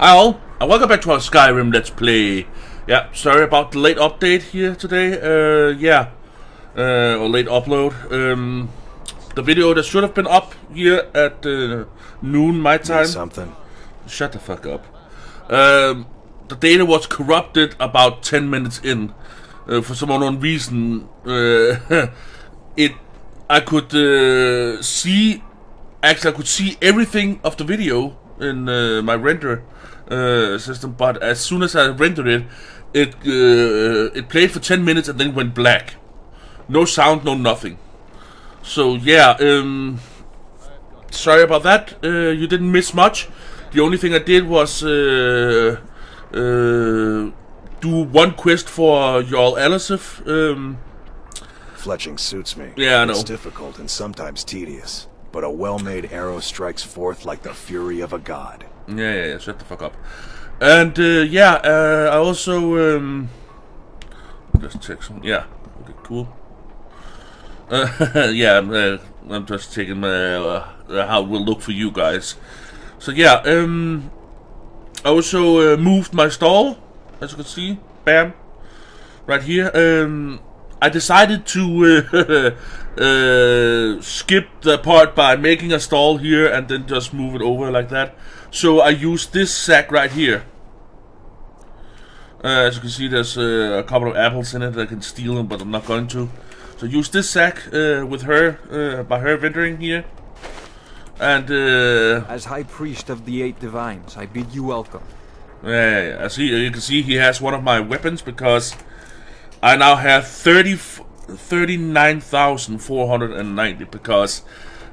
Hello, and welcome back to our Skyrim Let's Play. Yeah, sorry about the late update here today. Or late upload. The video that should have been up here at noon my time. Something. Shut the fuck up. The data was corrupted about 10 minutes in. For some unknown reason, I could see everything of the video in my render system, but as soon as I rendered it, it played for 10 minutes and then went black. No sound, no nothing. So yeah, sorry about that. You didn't miss much. The only thing I did was do one quest for Yarl Alisif. Fletching suits me. Yeah, I know. It's difficult and sometimes tedious, but a well-made arrow strikes forth like the fury of a god. Yeah, shut the fuck up. And I also just check some. Yeah, okay, cool. I'm just checking my, how it will look for you guys. So yeah, I also moved my stall, as you can see, bam, right here. I decided to skip the part by making a stall here and then just move it over like that. So I used this sack right here. As you can see, there's a couple of apples in it. I can steal them, but I'm not going to. So I used this sack with her, by her rendering here. And as High Priest of the Eight Divines, I bid you welcome. Yeah, I see. You can see he has one of my weapons because I now have 39,490 because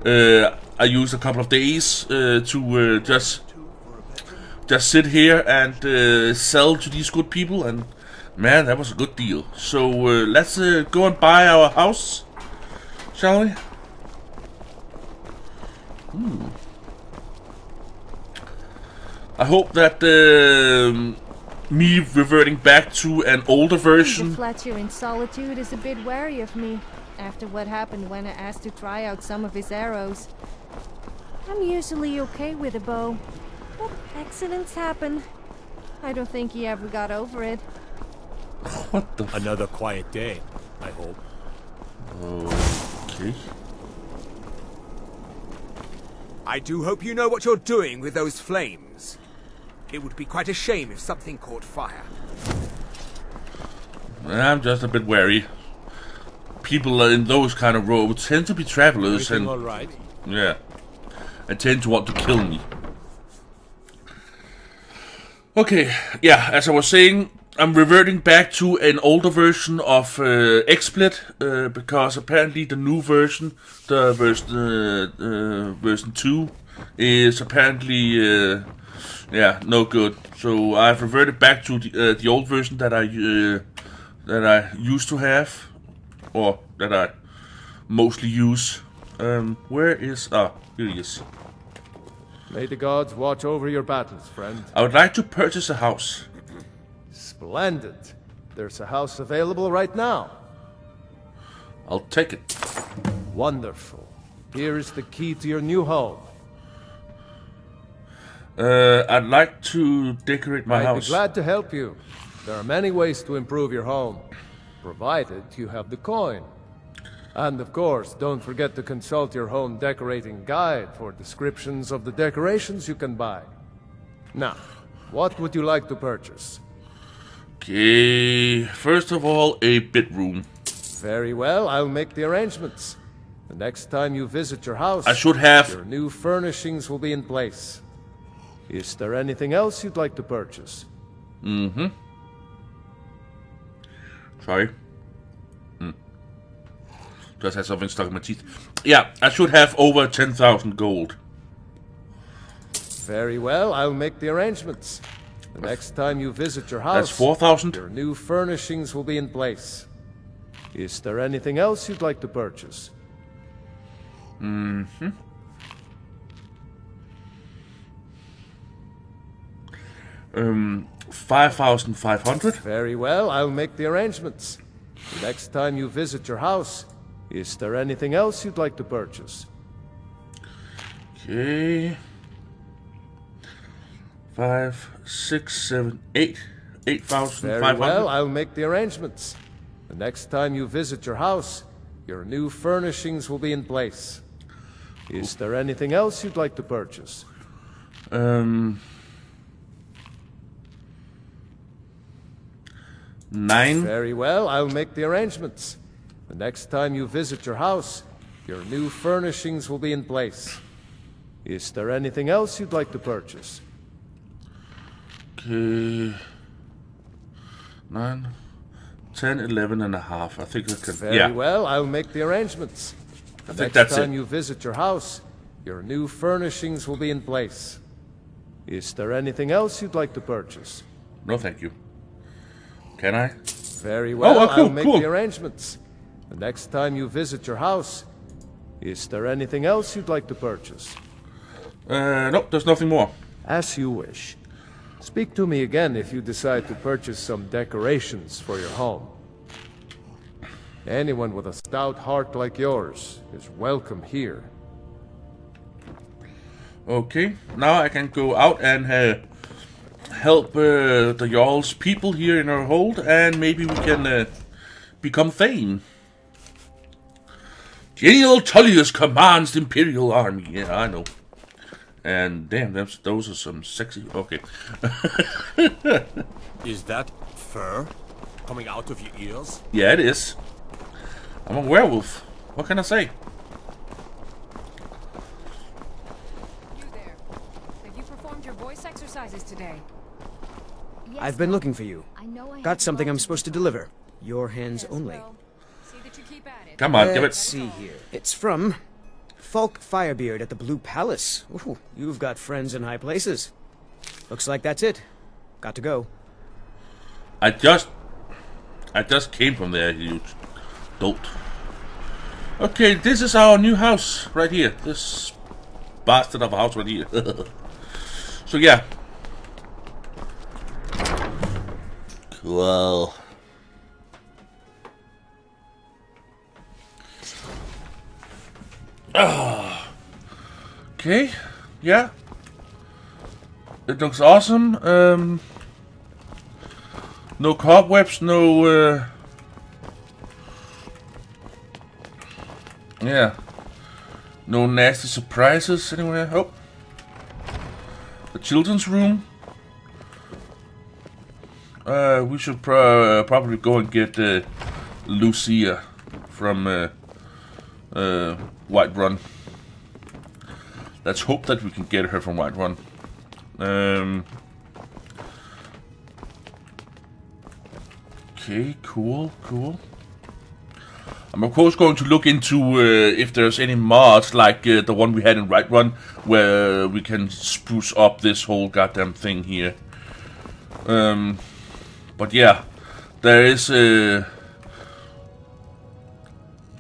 I used a couple of days to just sit here and sell to these good people, and man, that was a good deal. So let's go and buy our house, shall we? I hope that me reverting back to an older version. The Fletcher in Solitude is a bit wary of me after what happened when I asked to try out some of his arrows. I'm usually okay with a bow, but accidents happen. I don't think he ever got over it. What the? Another quiet day, I hope. Okay. I do hope you know what you're doing with those flames. It would be quite a shame if something caught fire. I'm just a bit wary. People in those kind of roads tend to be travelers, everything and all right? Yeah, and tend to want to kill me. Okay, yeah. As I was saying, I'm reverting back to an older version of XSplit because apparently the new version, the version 2, is apparently. Yeah, no good. So I've reverted back to the old version that I used to have, or that I mostly use. Where is here he is. May the gods watch over your battles, friend. I would like to purchase a house. Splendid. There's a house available right now. I'll take it. Wonderful. Here is the key to your new home. I'd like to decorate my house. I'd be glad to help you. There are many ways to improve your home, provided you have the coin. And of course, don't forget to consult your home decorating guide for descriptions of the decorations you can buy. Now, what would you like to purchase? Okay, first of all, a bedroom. Very well, I'll make the arrangements. The next time you visit your house, I should have your new furnishings will be in place. Is there anything else you'd like to purchase? Mm-hmm. Sorry. Just had something stuck in my teeth. Yeah, I should have over 10,000 gold. Very well, I'll make the arrangements. The next time you visit your house, that's 4,000. Your new furnishings will be in place. Is there anything else you'd like to purchase? Mm-hmm. $5,500. Very well, I'll make the arrangements. The next time you visit your house, is there anything else you'd like to purchase? Okay. 5, 6, 7, 8. 8,500. Very well, I'll make the arrangements. The next time you visit your house, your new furnishings will be in place. Is there anything else you'd like to purchase? Nine. Very well, I'll make the arrangements. The next time you visit your house, your new furnishings will be in place. Is there anything else you'd like to purchase? Okay. 9, 10, 11 and a half. I think that can. Very well, I'll make the arrangements. I think that's it. Next time you visit your house, your new furnishings will be in place. Is there anything else you'd like to purchase? No, thank you. Can I? Very well, I'll make the arrangements. The next time you visit your house, is there anything else you'd like to purchase? Nope, there's nothing more. As you wish. Speak to me again if you decide to purchase some decorations for your home. Anyone with a stout heart like yours is welcome here. Okay, now I can go out and help the Jarl's people here in our hold, and maybe we can become Thane. General Tullius commands the Imperial Army. Yeah, I know. And damn, those are some sexy... Okay. Is that fur coming out of your ears? Yeah, it is. I'm a werewolf. What can I say? You there. Have you performed your voice exercises today? Yes, I've been looking for you. I know I got something I'm supposed to deliver. Your hands only. Well, see that you keep at it. Come on, give it. Let's see here. It's from... Folk Firebeard at the Blue Palace. Ooh, you've got friends in high places. Looks like that's it. Got to go. I just came from there, you dolt. Okay, this is our new house right here. This bastard of a house right here. So yeah. Cool. Okay, yeah, it looks awesome. No cobwebs, no yeah, no nasty surprises anywhere. Oh, the children's room. We should probably go and get Lucia from Whiterun. Let's hope that we can get her from Whiterun. Okay, cool, cool. I'm of course going to look into if there's any mods like the one we had in Whiterun, where we can spruce up this whole goddamn thing here. But yeah, there is a...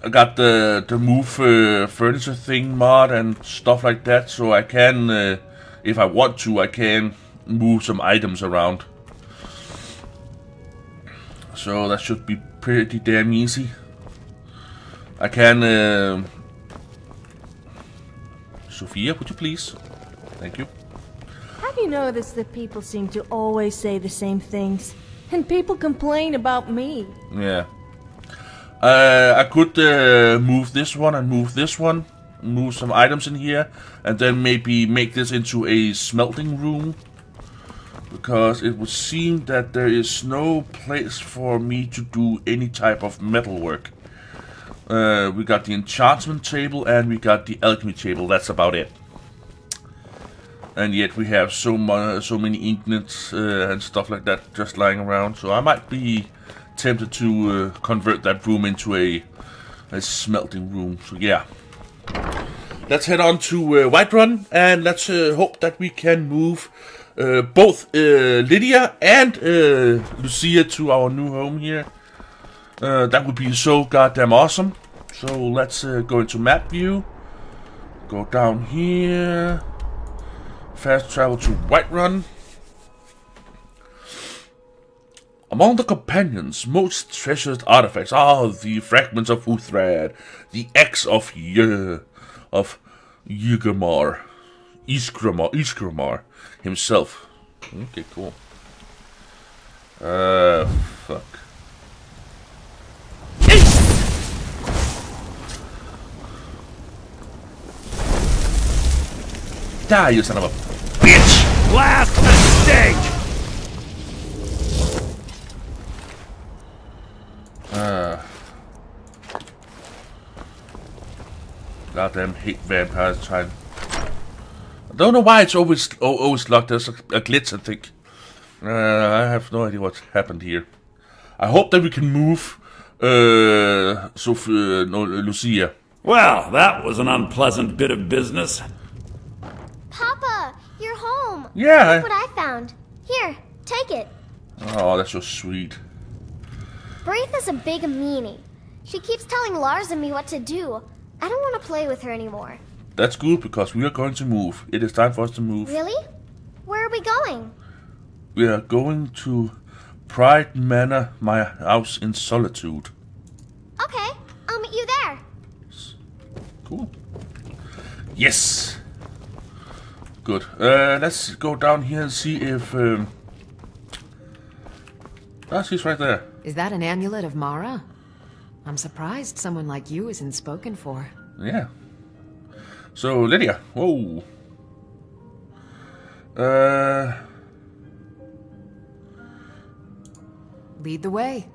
I got the move furniture thing mod and stuff like that, so I can, if I want to, I can move some items around. So that should be pretty damn easy. I can... Sophia, would you please? Thank you. Have you noticed that people seem to always say the same things? And people complain about me. Yeah. I could move this one and move this one, move some items in here, and then maybe make this into a smelting room, because it would seem that there is no place for me to do any type of metal work. We got the enchantment table and we got the alchemy table, that's about it. And yet we have so many ingots and stuff like that just lying around, so I might be... tempted to convert that room into a smelting room. So yeah, let's head on to Whiterun, and let's hope that we can move both Lydia and Lucia to our new home here. That would be so goddamn awesome. So let's go into map view, go down here, fast travel to Whiterun. Among the companions' most treasured artifacts are the fragments of Wuuthrad, the axe of Ysgramor himself, Okay, cool. Fuck. Die, you son of a bitch! Last mistake! Goddamn hate vampires trying. I don't know why it's always locked. There's a glitch, I think. I have no idea what's happened here. I hope that we can move Lucia. Well, that was an unpleasant bit of business. Papa, you're home. Yeah. Look what I found. Here, take it. Oh, that's so sweet. Braitha's a big meanie. She keeps telling Lars and me what to do. I don't want to play with her anymore. That's good, because we are going to move. It is time for us to move. Really? Where are we going? We are going to Pride Manor, my house in Solitude. Okay, I'll meet you there. Cool. Yes. Good. Let's go down here and see if... Ah, she's right there. Is that an amulet of Mara? I'm surprised someone like you isn't spoken for. Yeah. So, Lydia. Whoa. Lead the way.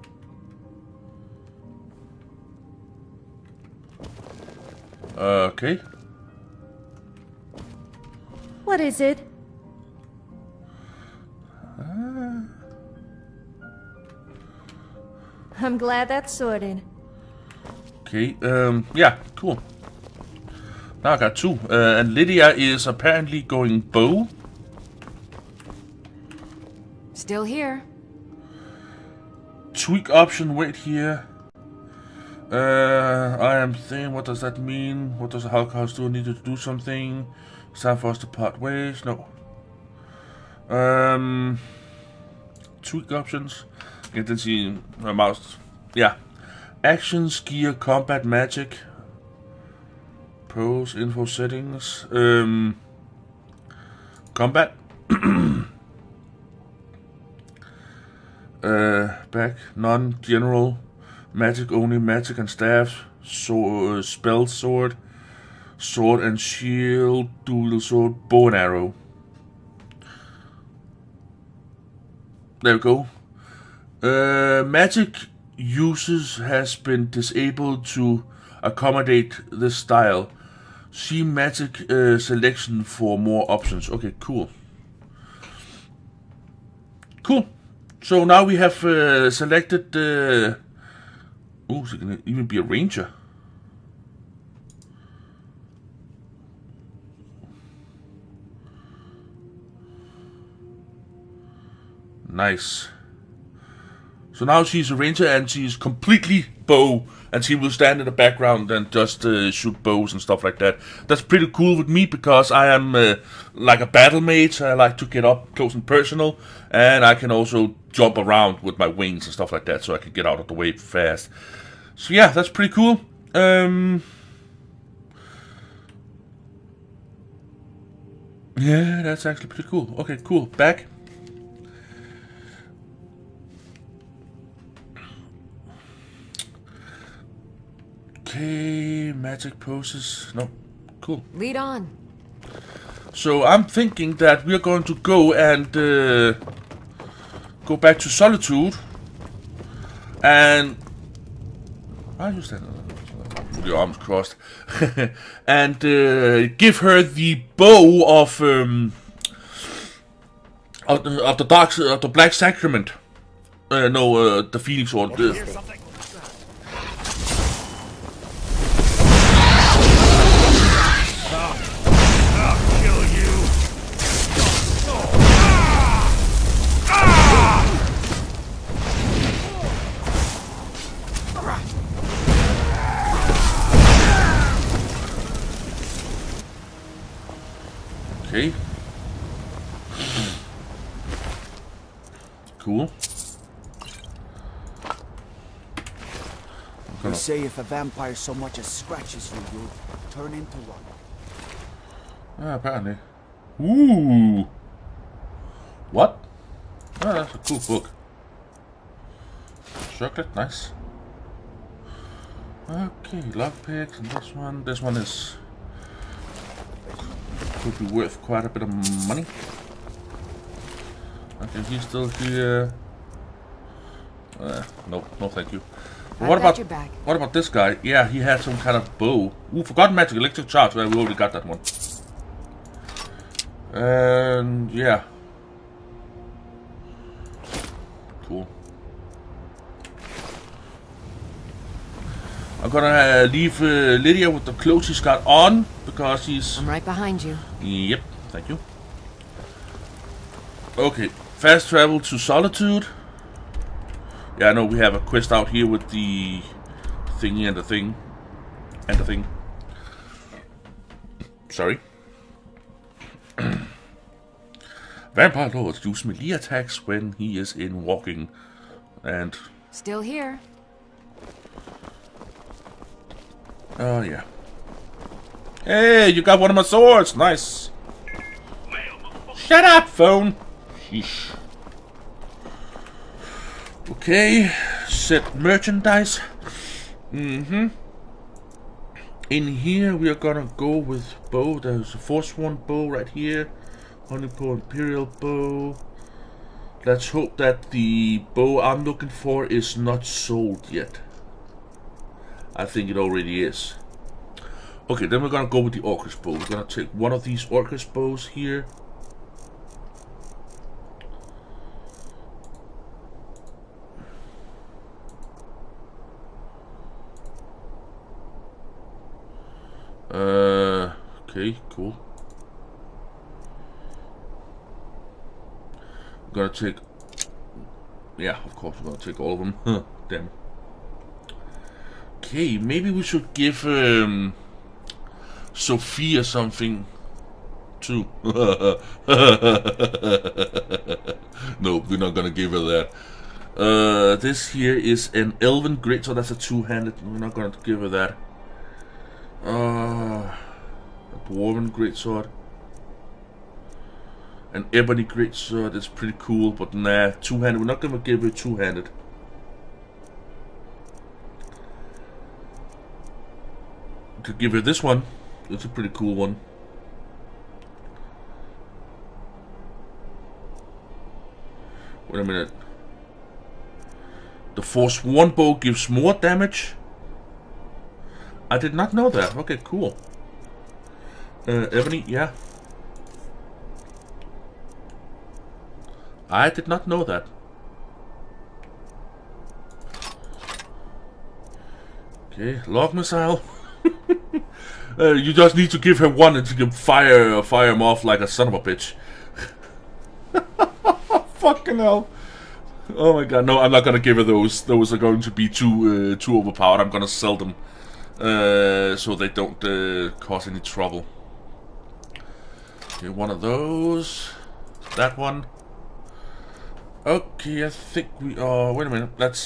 Okay. What is it? I'm glad that's sorted. Okay, yeah, cool. Now I got two. And Lydia is apparently going bow. Still here. Tweak option, wait here. I am thinking, what does that mean? What does the Holocaust do? I need to do something. It's time for us to part ways. No. Tweak options. Get to see my mouse. Yeah. Actions, gear, combat, magic. Pros, info, settings. Combat. Back, non-general, magic only, magic and staff, so, spell sword, sword and shield, dual sword, bow and arrow. There we go. Magic uses has been disabled to accommodate this style. See magic selection for more options. Okay, cool. Cool. So now we have selected the... Oh, is it going to even be a ranger? Nice. So now she's a ranger and she's completely bow. And she will stand in the background and just shoot bows and stuff like that. That's pretty cool with me, because I am like a battle mage. I like to get up close and personal. And I can also jump around with my wings and stuff like that, so I can get out of the way fast. So yeah, that's pretty cool. Yeah, that's actually pretty cool. Okay, cool. Back. Okay, magic poses. No, cool. Lead on. So I'm thinking that we're going to go and go back to Solitude. And why are you standing with your arms crossed? And give her the bow of the Black Sacrament. No, the Phoenix Sword. Okay. Cool. You say if a vampire so much as scratches you, you'll turn into one. Ah, apparently. Ooh. What? Oh, that's a cool book. Chocolate, nice. Okay, lockpicks, and this one. This one is... could be worth quite a bit of money. Okay, he's still here. Nope, no thank you. What about this guy? Yeah, he had some kind of bow. Ooh, Forgotten Magic, Electric Charge. Well, we already got that one. And yeah. Cool. I'm gonna leave Lydia with the clothes she's got on, because he's... I'm right behind you. Yep, thank you. Okay, fast travel to Solitude. Yeah, I know we have a quest out here with the thingy and the thing. And the thing. Sorry. Vampire Lord use melee attacks when he is in walking. And... still here. Oh, yeah. Hey, you got one of my swords! Nice! Shut up, phone! Sheesh. Okay, set merchandise. Mm-hmm. In here, we are gonna go with bow. There's a Forsworn bow right here. Honeypot Imperial bow. Let's hope that the bow I'm looking for is not sold yet. I think it already is. Okay, then we're gonna go with the Orcus bow. We're gonna take one of these Orcus bows here. Okay, cool. We're gonna take... yeah, of course, we're gonna take all of them. Huh, damn. Okay, maybe we should give Sophia something too. No, we're not gonna give her that. This here is an elven grid, so that's a two-handed. We're not gonna give her that. A dwarven greatsword. An ebony greatsword is pretty cool, but nah, two-handed. We're not gonna give her two-handed. Could give her this one. It's a pretty cool one. Wait a minute. The Forsworn bow gives more damage. I did not know that. Okay, cool. Ebony, yeah. I did not know that. Okay, log missile. You just need to give her one and she can fire him off like a son of a bitch. Fucking hell. Oh my god, no, I'm not gonna give her those. Those are going to be too overpowered. I'm gonna sell them so they don't cause any trouble. Okay, one of those. That one. Okay, I think we are... wait a minute, let's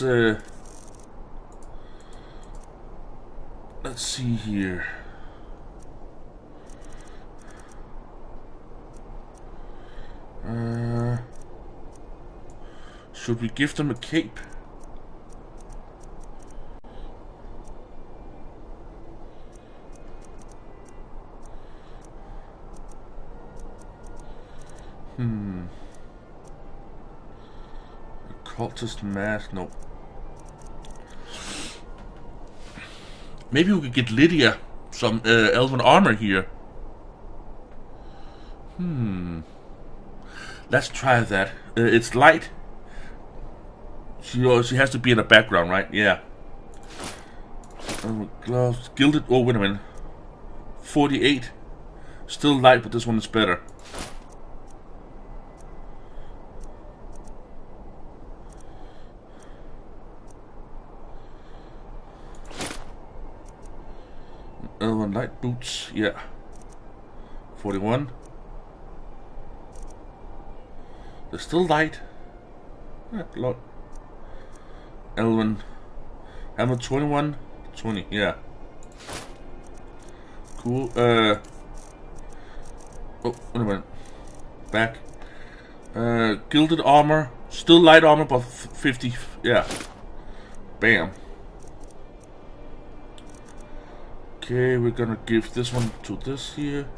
see here. Should we give them a cape? Occultist mask, no. Maybe we could get Lydia some elven armor here. Let's try that. It's light. She has to be in the background, right? Yeah. Gloves, gilded. Oh, wait a minute. 48. Still light, but this one is better. Elven light boots, yeah. 41. They're still light. Yeah, a lot. Elven hammer, 21. 20, yeah. Cool. Oh, wait a minute. Back. Gilded armor. Still light armor, but 50. Yeah. Bam. Okay, we're gonna give this one to this here.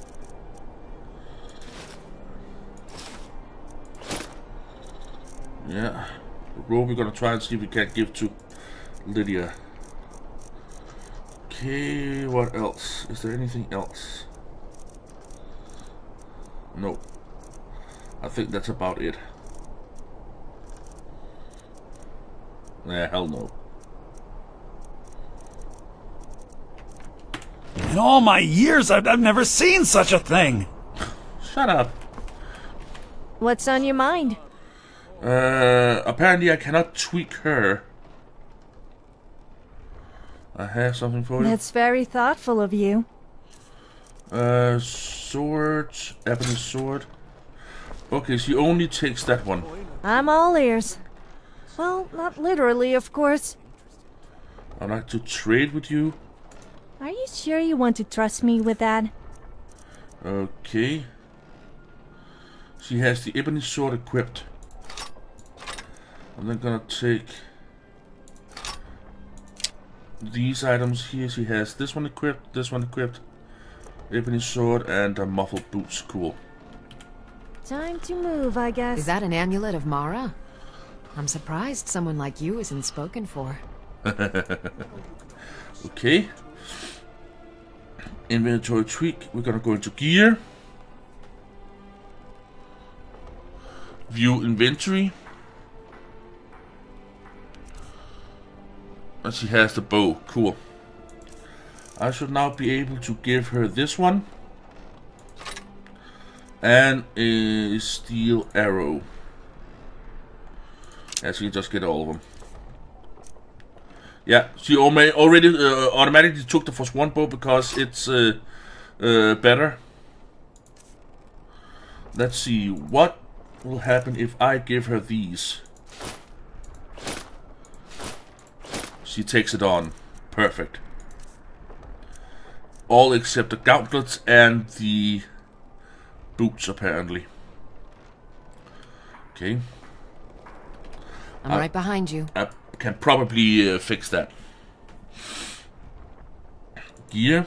Yeah. The robe we're gonna try and see if we can give to Lydia. Okay, what else? Is there anything else? No. I think that's about it. Nah, hell no. In all my years, I've never seen such a thing! Shut up. What's on your mind? Apparently I cannot tweak her. I have something for you. That's very thoughtful of you. Sword, ebony sword. Okay, she only takes that one. I'm all ears. Well, not literally, of course. I'd like to trade with you. Are you sure you want to trust me with that? Okay. She has the ebony sword equipped. I'm then gonna take these items here. She has this one equipped, ebony sword, and a muffled boots. Cool. Time to move, I guess. Is that an amulet of Mara? I'm surprised someone like you isn't spoken for. Okay. Inventory tweak. We're gonna go into gear. View inventory. And she has the bow. Cool. I should now be able to give her this one. And a steel arrow. As you just get all of them. Yeah, she already automatically took the Forsworn bow because it's better. Let's see what will happen if I give her these. She takes it on. Perfect. All except the gauntlets and the boots, apparently. Okay. I'm right behind you. I can probably fix that. Gear.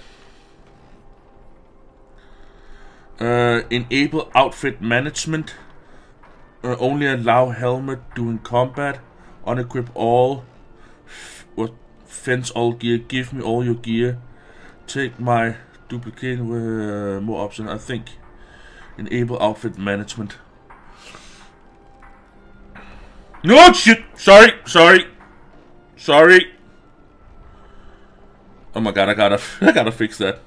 Enable outfit management. Only allow helmet during combat. Unequip all. Fence all gear. Give me all your gear. Take my duplicate with more options. I think. Enable outfit management. No shit! Sorry, sorry, sorry. Oh my god! I gotta fix that.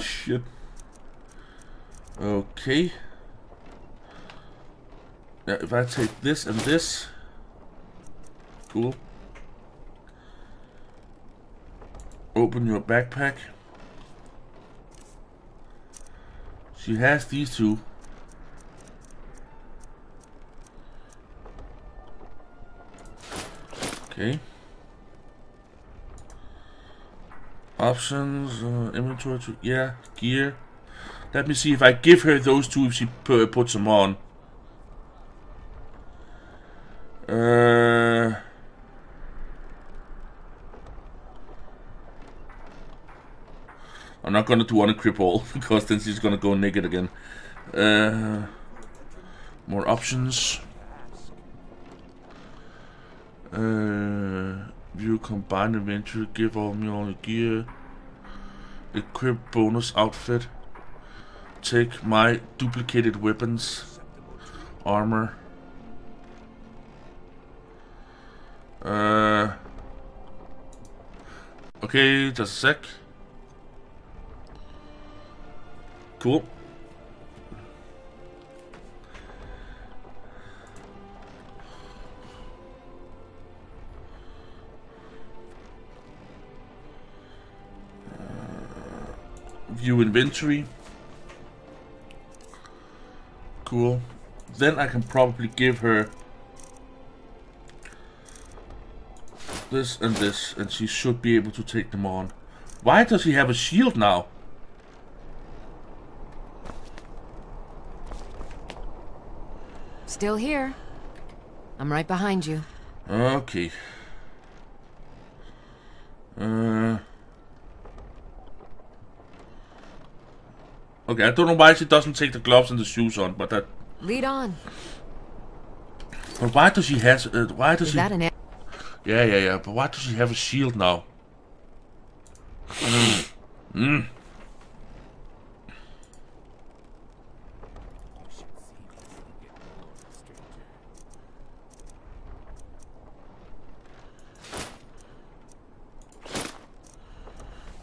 Shit. Okay. Now, if I take this and this, cool. Open your backpack. She has these two. Okay. Options, inventory, yeah, gear. Let me see if I give her those two, if she puts them on. I'm not gonna do unequip all because then she's gonna go naked again. More options. View combined inventory, give all me all the gear. Equip bonus outfit. Take my duplicated weapons, armor. Okay, just a sec. Cool. View inventory. Cool. Then I can probably give her this and this, and she should be able to take them on. Why does he have a shield now? Still here. I'm right behind you. Okay. Okay, I don't know why she doesn't take the gloves and the shoes on, but that... Lead on. But why does she has? Why does she? That an yeah. But why does she have a shield now? Mm.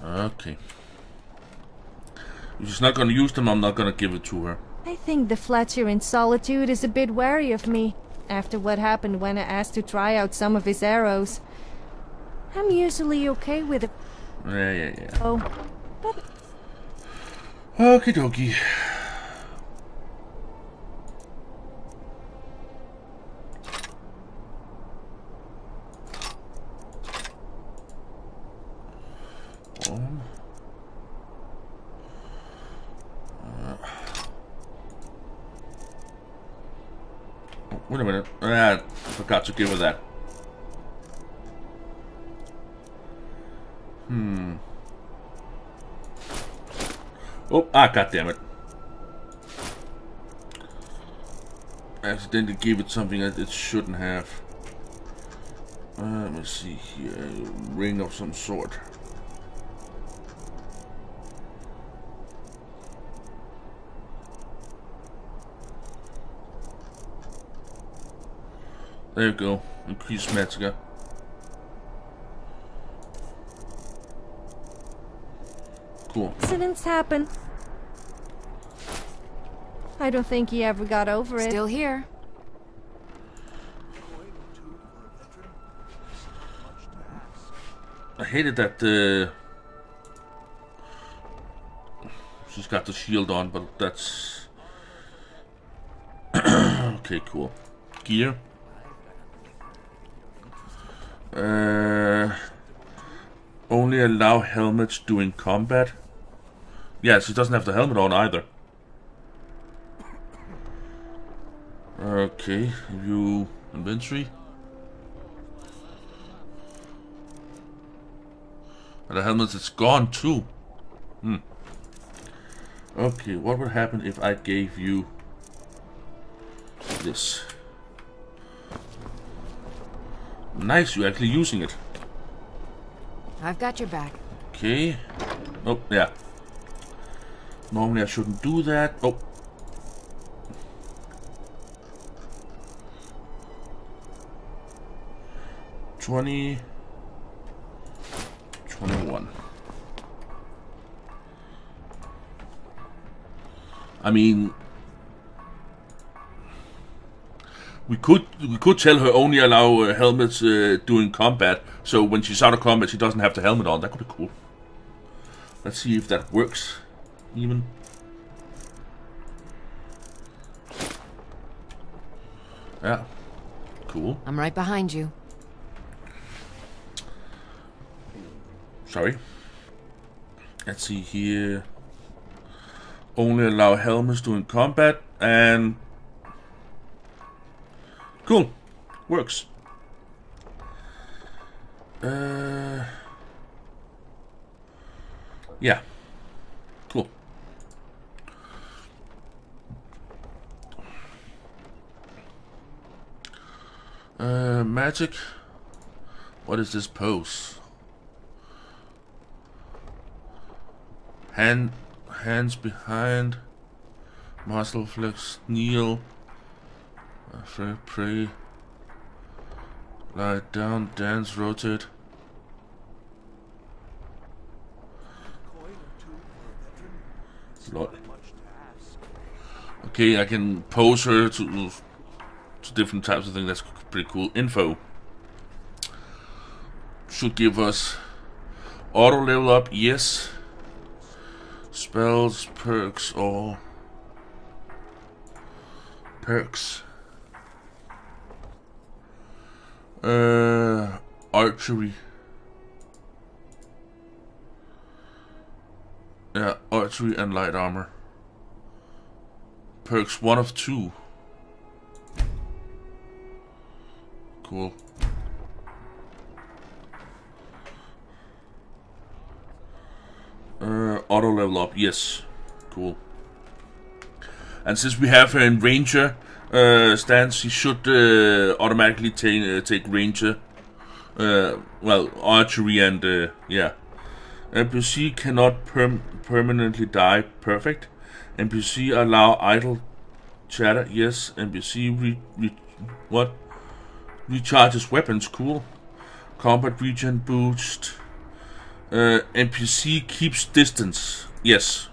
Okay. If she's not gonna use them, I'm not gonna give it to her. I think the Fletcher in Solitude is a bit wary of me, after what happened when I asked to try out some of his arrows. I'm usually okay with it. Yeah. Oh, but... Okie dokie. Wait a minute. I forgot to give her that. Oh, goddammit. I accidentally gave it something that it shouldn't have. Let me see here. Ring of some sort. There you go. Increase Metzger. Cool. Accidents happen. I don't think he ever got over it. Still here. I hated that she's got the shield on, but that's okay, cool. Gear. Only allow helmets during combat. Yeah, she doesn't have the helmet on either. Okay, view inventory. And the helmet is gone too. Okay, what would happen if I gave you this? Nice, you're actually using it. I've got your back. Okay. Oh, yeah. Normally I shouldn't do that. Oh. $20, $21. I mean, we could tell her only allow helmets during combat, so when she's out of combat she doesn't have the helmet on. That could be cool. Let's see if that works even. Yeah, cool. I'm right behind you. Sorry. Let's see here. Only allow helmets during combat and... Cool. Works. Yeah. Cool. Magic. What is this pose? Hands behind. Muscle flex. Kneel. Pray, lie down, dance, rotate. Lord. Okay, I can pose her to different types of things. That's pretty cool. Info should give us auto level up. Yes, spells, perks, or perks. Archery. Yeah, archery and light armor. Perks 1 of 2. Cool. Auto level up, yes. Cool. And since we have her in ranger stance, she should automatically take ranger. Well, archery and yeah. NPC cannot permanently die. Perfect. NPC allow idle chatter. Yes. NPC recharges weapons. Cool. Combat regen boost. NPC keeps distance. Yes.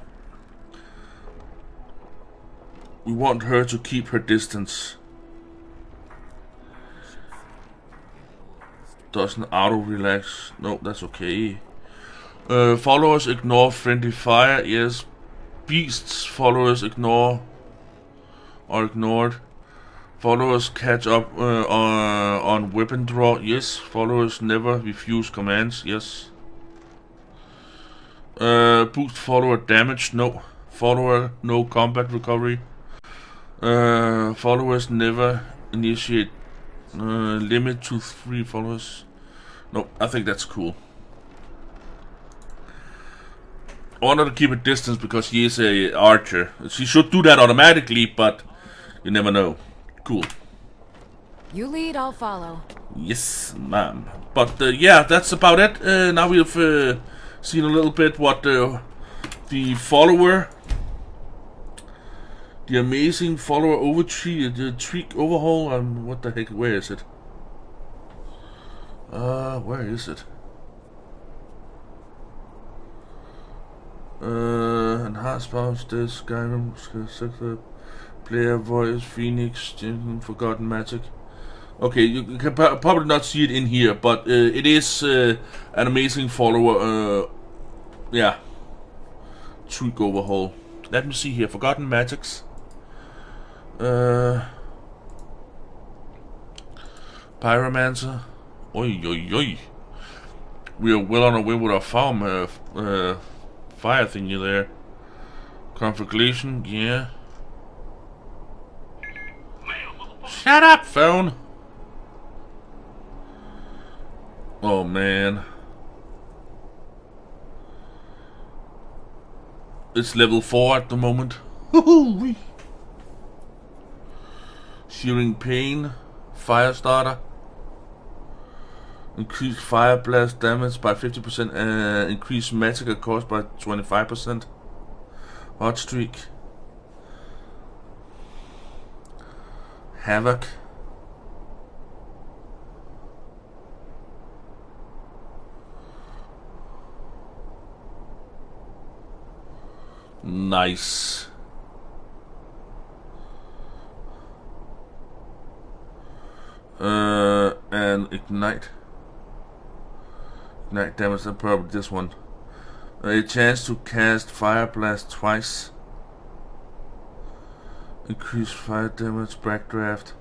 We want her to keep her distance. Doesn't auto relax. No, that's okay. Followers ignore friendly fire. Yes. Beasts followers ignore or ignored. Followers catch up on weapon draw. Yes. Followers never refuse commands. Yes. Boost follower damage. No. Follower no combat recovery. Followers never initiate. Limit to 3 followers. No, I think that's cool. I wanted to keep a distance because he is a archer. She should do that automatically, but you never know. Cool. You lead, I'll follow. Yes, ma'am. But yeah, that's about it. Now we've seen a little bit what the follower, the amazing follower overhaul, and what the heck? Where is it? Where is it? Enhanced powers, Skyrim, sector, player voice, Phoenix, Forgotten Magic. Okay, you can probably not see it in here, but it is an amazing follower. Yeah, tweak overhaul. Let me see here. Forgotten Magics, Pyromancer. Oi, oi, oi. We are well on our way with our farm. Fire thingy there. Conflagration, yeah. Shut up, phone! Oh, man. It's level 4 at the moment. Woohoo! Searing Pain. Fire Starter. Increased fire blast damage by 50%, increased magic cost by 25%. Hot streak. Havoc. Nice. And ignite. Night damage, that's probably this one. A chance to cast Fire Blast twice. Increase fire damage, backdraft.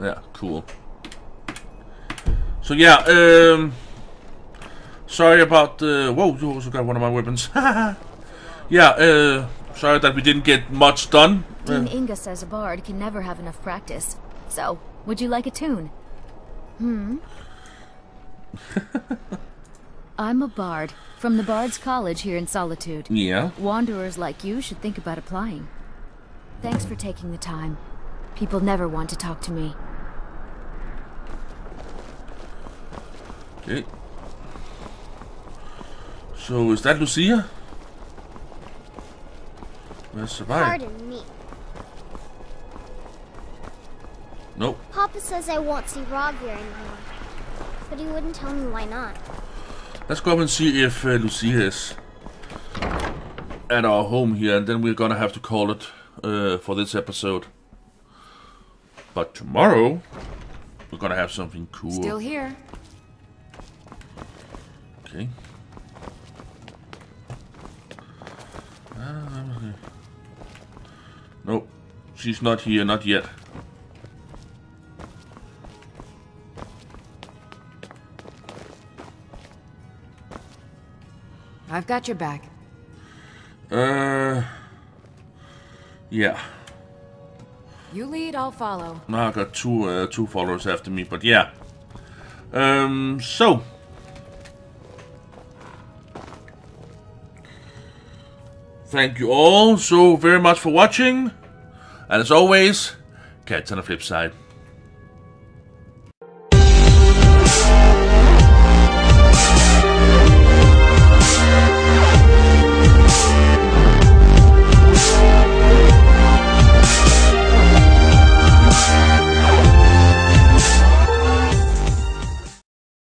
Yeah, cool. So yeah, sorry about the... Whoa, you also got one of my weapons. Yeah, sorry that we didn't get much done. Dean Inga says a bard can never have enough practice. So, would you like a tune? Hmm? I'm a bard, from the Bard's College here in Solitude. Yeah? Wanderers like you should think about applying. Thanks for taking the time. People never want to talk to me. Okay. So, is that Lucia? Pardon me. Nope. Papa says I won't see Rob here anymore, but he wouldn't tell me why not. Let's go up and see if Lucia is at our home here, and then we're gonna have to call it for this episode. But tomorrow we're gonna have something cool. Still here. Okay. Nope. She's not here, not yet. I've got your back. Yeah. You lead, I'll follow. Now I got two followers after me, but yeah. So. Thank you all so very much for watching. And as always, catch you on the flip side.